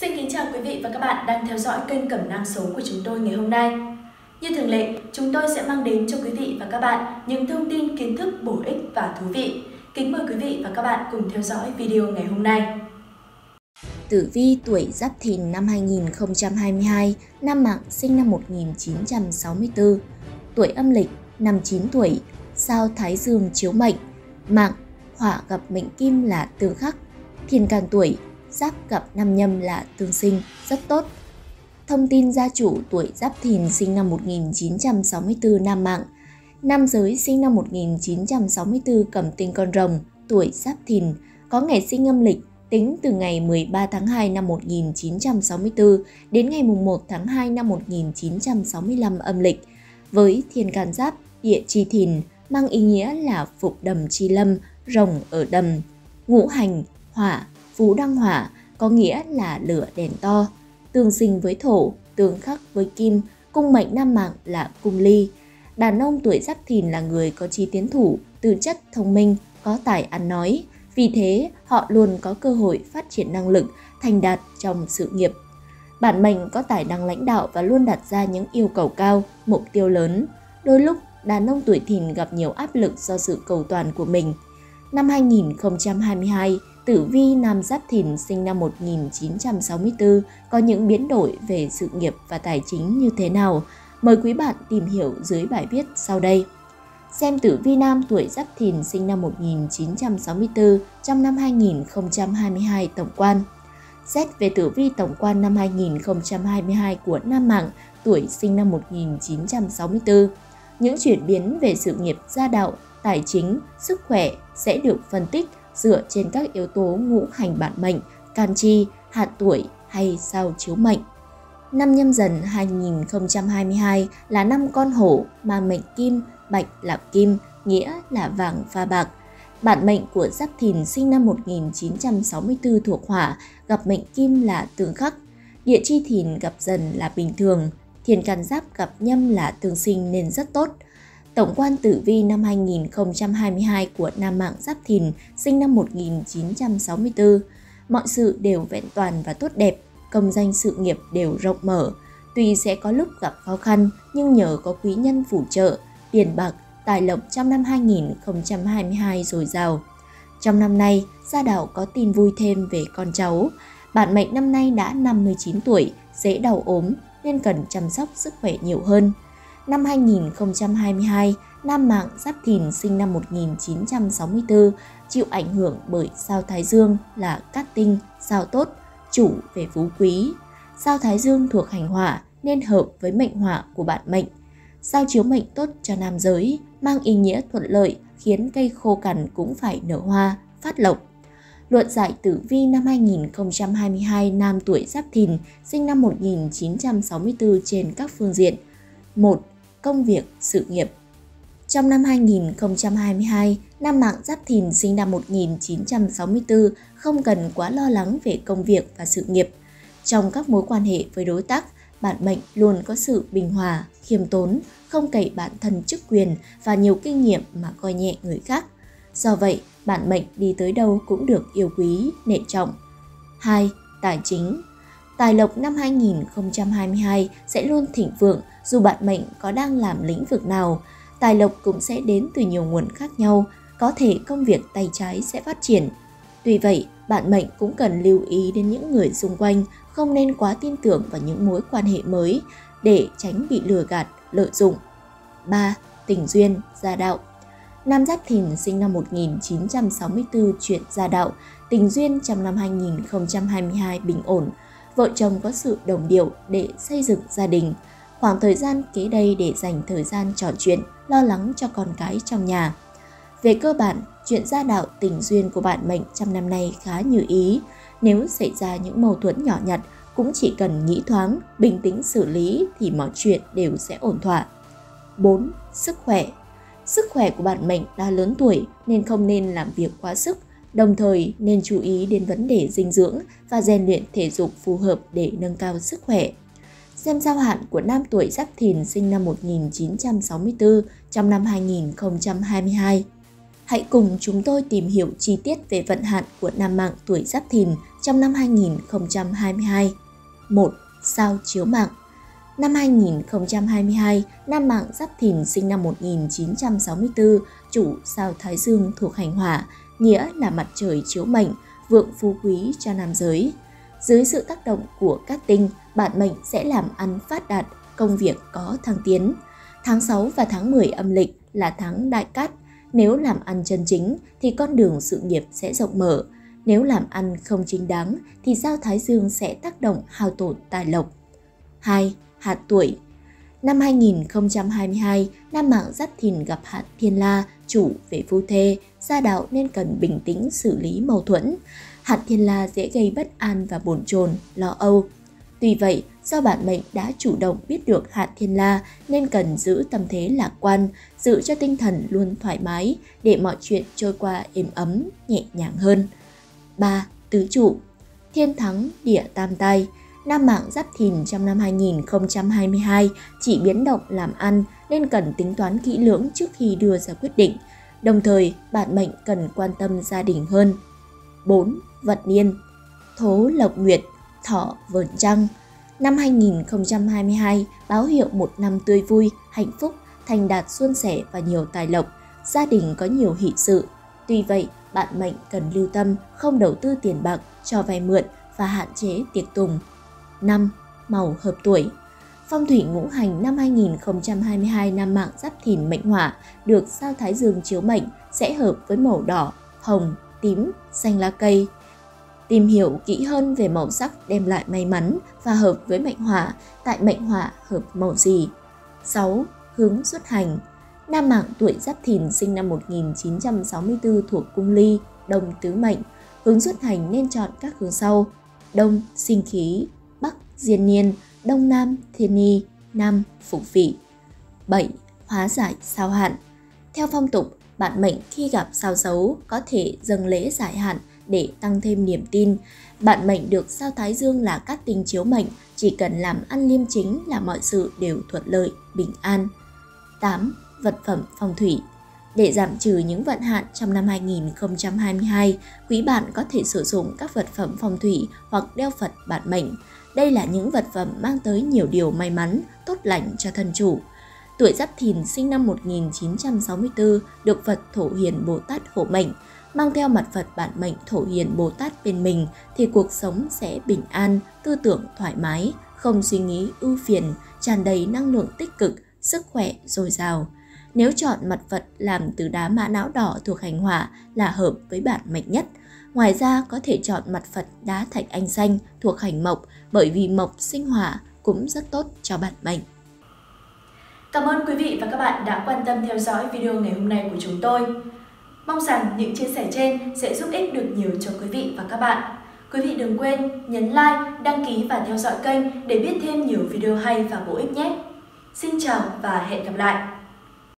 Xin kính chào quý vị và các bạn đang theo dõi kênh Cẩm Nang Số của chúng tôi ngày hôm nay. Như thường lệ, chúng tôi sẽ mang đến cho quý vị và các bạn những thông tin kiến thức bổ ích và thú vị. Kính mời quý vị và các bạn cùng theo dõi video ngày hôm nay. Tử vi tuổi Giáp Thìn năm 2022, nam mạng sinh năm 1964, tuổi âm lịch 59 tuổi, sao Thái Dương chiếu mệnh, mạng Hỏa gặp mệnh Kim là tương khắc, thiên can tuổi Giáp gặp năm Nhâm là tương sinh, rất tốt. Thông tin gia chủ tuổi Giáp Thìn sinh năm 1964 nam mạng, nam giới sinh năm 1964 cầm tinh con rồng, tuổi Giáp Thìn, có ngày sinh âm lịch tính từ ngày 13 tháng 2 năm 1964 đến ngày 1 tháng 2 năm 1965 âm lịch, với thiên can Giáp, địa chi Thìn, mang ý nghĩa là phục đầm chi lâm, rồng ở đầm, ngũ hành hỏa, phú đăng hỏa, có nghĩa là lửa đèn to, tương sinh với thổ, tương khắc với kim, cung mệnh nam mạng là cung ly. Đàn ông tuổi Giáp Thìn là người có chí tiến thủ, tư chất thông minh, có tài ăn nói, vì thế họ luôn có cơ hội phát triển năng lực, thành đạt trong sự nghiệp. Bản mệnh có tài năng lãnh đạo và luôn đặt ra những yêu cầu cao, mục tiêu lớn. Đôi lúc, đàn ông tuổi Thìn gặp nhiều áp lực do sự cầu toàn của mình. Năm 2022, tử vi nam Giáp Thìn sinh năm 1964 có những biến đổi về sự nghiệp và tài chính như thế nào? Mời quý bạn tìm hiểu dưới bài viết sau đây. Xem tử vi nam tuổi Giáp Thìn sinh năm 1964 trong năm 2022 tổng quan. Xét về tử vi tổng quan năm 2022 của nam mạng tuổi sinh năm 1964, những chuyển biến về sự nghiệp, gia đạo, tài chính, sức khỏe sẽ được phân tích dựa trên các yếu tố ngũ hành bản mệnh, can chi, hạn tuổi hay sao chiếu mệnh. Năm Nhâm Dần 2022 là năm con hổ, mang mệnh Kim, bạch là kim, nghĩa là vàng pha bạc. Bản mệnh của Giáp Thìn sinh năm 1964 thuộc hỏa, gặp mệnh Kim là tương khắc, địa chi Thìn gặp Dần là bình thường, thiên can Giáp gặp Nhâm là tương sinh nên rất tốt. Tổng quan tử vi năm 2022 của nam mạng Giáp Thìn sinh năm 1964, mọi sự đều vẹn toàn và tốt đẹp, công danh sự nghiệp đều rộng mở. Tuy sẽ có lúc gặp khó khăn nhưng nhờ có quý nhân phù trợ, tiền bạc, tài lộc trong năm 2022 dồi dào. Trong năm nay, gia đạo có tin vui thêm về con cháu. Bản mệnh năm nay đã 59 tuổi, dễ đau ốm nên cần chăm sóc sức khỏe nhiều hơn. Năm 2022, nam mạng Giáp Thìn sinh năm 1964 chịu ảnh hưởng bởi sao Thái Dương là cát tinh, sao tốt, chủ về phú quý. Sao Thái Dương thuộc hành hỏa nên hợp với mệnh hỏa của bản mệnh. Sao chiếu mệnh tốt cho nam giới, mang ý nghĩa thuận lợi, khiến cây khô cằn cũng phải nở hoa, phát lộc. Luận giải tử vi năm 2022 nam tuổi Giáp Thìn sinh năm 1964 trên các phương diện. 1. Công việc, sự nghiệp. Trong năm 2022, nam mạng Giáp Thìn sinh năm 1964 không cần quá lo lắng về công việc và sự nghiệp. Trong các mối quan hệ với đối tác, bản mệnh luôn có sự bình hòa, khiêm tốn, không cậy bản thân chức quyền và nhiều kinh nghiệm mà coi nhẹ người khác. Do vậy, bản mệnh đi tới đâu cũng được yêu quý, nể trọng. 2. Tài chính. Tài lộc năm 2022 sẽ luôn thịnh vượng dù bạn mệnh có đang làm lĩnh vực nào. Tài lộc cũng sẽ đến từ nhiều nguồn khác nhau, có thể công việc tay trái sẽ phát triển. Tuy vậy, bạn mệnh cũng cần lưu ý đến những người xung quanh, không nên quá tin tưởng vào những mối quan hệ mới để tránh bị lừa gạt, lợi dụng. 3. Tình duyên, gia đạo. Nam Giáp Thìn sinh năm 1964 chuyện gia đạo, tình duyên trong năm 2022 bình ổn. Vợ chồng có sự đồng điệu để xây dựng gia đình. Khoảng thời gian kế đây để dành thời gian trò chuyện, lo lắng cho con cái trong nhà. Về cơ bản, chuyện gia đạo, tình duyên của bạn mệnh trong năm nay khá như ý. Nếu xảy ra những mâu thuẫn nhỏ nhặt, cũng chỉ cần nghĩ thoáng, bình tĩnh xử lý thì mọi chuyện đều sẽ ổn thỏa. 4. Sức khỏe. Sức khỏe của bạn mệnh đã lớn tuổi nên không nên làm việc quá sức. Đồng thời nên chú ý đến vấn đề dinh dưỡng và rèn luyện thể dục phù hợp để nâng cao sức khỏe. Xem sao hạn của nam tuổi Giáp Thìn sinh năm 1964 trong năm 2022. Hãy cùng chúng tôi tìm hiểu chi tiết về vận hạn của nam mạng tuổi Giáp Thìn trong năm 2022. 1. Sao chiếu mạng. Năm 2022, nam mạng Giáp Thìn sinh năm 1964, chủ sao Thái Dương thuộc hành hỏa, nghĩa là mặt trời chiếu mệnh, vượng phú quý cho nam giới. Dưới sự tác động của các tinh, bản mệnh sẽ làm ăn phát đạt, công việc có thăng tiến. Tháng 6 và tháng 10 âm lịch là tháng đại cát. Nếu làm ăn chân chính thì con đường sự nghiệp sẽ rộng mở. Nếu làm ăn không chính đáng thì sao Thái Dương sẽ tác động hao tổn tài lộc. 2. Hạt tuổi. Năm 2022, nam mạng Giáp Thìn gặp hạt Thiên La, chủ về phu thê, gia đạo nên cần bình tĩnh xử lý mâu thuẫn. Hạt Thiên La dễ gây bất an và bồn chồn, lo âu. Tuy vậy, do bản mệnh đã chủ động biết được hạt Thiên La nên cần giữ tâm thế lạc quan, giữ cho tinh thần luôn thoải mái để mọi chuyện trôi qua êm ấm, nhẹ nhàng hơn. 3. Tứ trụ. Thiên thắng địa tam tai. Nam mạng Giáp Thìn trong năm 2022 chỉ biến động làm ăn nên cần tính toán kỹ lưỡng trước khi đưa ra quyết định. Đồng thời, bản mệnh cần quan tâm gia đình hơn. 4. Vận niên. Thố lộc nguyệt, thọ vờn trăng. Năm 2022 báo hiệu một năm tươi vui, hạnh phúc, thành đạt suôn sẻ và nhiều tài lộc. Gia đình có nhiều hỷ sự. Tuy vậy, bạn mệnh cần lưu tâm, không đầu tư tiền bạc, cho vay mượn và hạn chế tiệc tùng. 5. Màu hợp tuổi. Phong thủy ngũ hành năm 2022 nam mạng Giáp Thìn mệnh hỏa được sao Thái Dương chiếu mệnh sẽ hợp với màu đỏ, hồng, tím, xanh lá cây. Tìm hiểu kỹ hơn về màu sắc đem lại may mắn và hợp với mệnh hỏa, tại mệnh hỏa hợp màu gì. 6. Hướng xuất hành. Nam mạng tuổi Giáp Thìn sinh năm 1964 thuộc cung ly, đông tứ mệnh. Hướng xuất hành nên chọn các hướng sau: đông sinh khí, bắc diên niên, đông nam thiên ni, nam phục vị. 7. Hóa giải sao hạn. Theo phong tục, bạn mệnh khi gặp sao xấu có thể dâng lễ giải hạn để tăng thêm niềm tin. Bạn mệnh được sao Thái Dương là cát tinh chiếu mệnh, chỉ cần làm ăn liêm chính là mọi sự đều thuận lợi, bình an. 8. Vật phẩm phong thủy. Để giảm trừ những vận hạn trong năm 2022, quý bạn có thể sử dụng các vật phẩm phong thủy hoặc đeo Phật bản mệnh. Đây là những vật phẩm mang tới nhiều điều may mắn, tốt lành cho thân chủ. Tuổi Giáp Thìn sinh năm 1964 được Phật Thổ Hiền Bồ Tát hộ mệnh. Mang theo mặt Phật bản mệnh Thổ Hiền Bồ Tát bên mình thì cuộc sống sẽ bình an, tư tưởng thoải mái, không suy nghĩ ưu phiền, tràn đầy năng lượng tích cực, sức khỏe dồi dào. Nếu chọn mặt Phật làm từ đá mã não đỏ thuộc hành hỏa là hợp với bản mệnh nhất. Ngoài ra có thể chọn mặt Phật đá thạch anh xanh thuộc hành mộc, bởi vì mộc sinh hỏa cũng rất tốt cho bản mệnh. Cảm ơn quý vị và các bạn đã quan tâm theo dõi video ngày hôm nay của chúng tôi. Mong rằng những chia sẻ trên sẽ giúp ích được nhiều cho quý vị và các bạn. Quý vị đừng quên nhấn like, đăng ký và theo dõi kênh để biết thêm nhiều video hay và bổ ích nhé. Xin chào và hẹn gặp lại!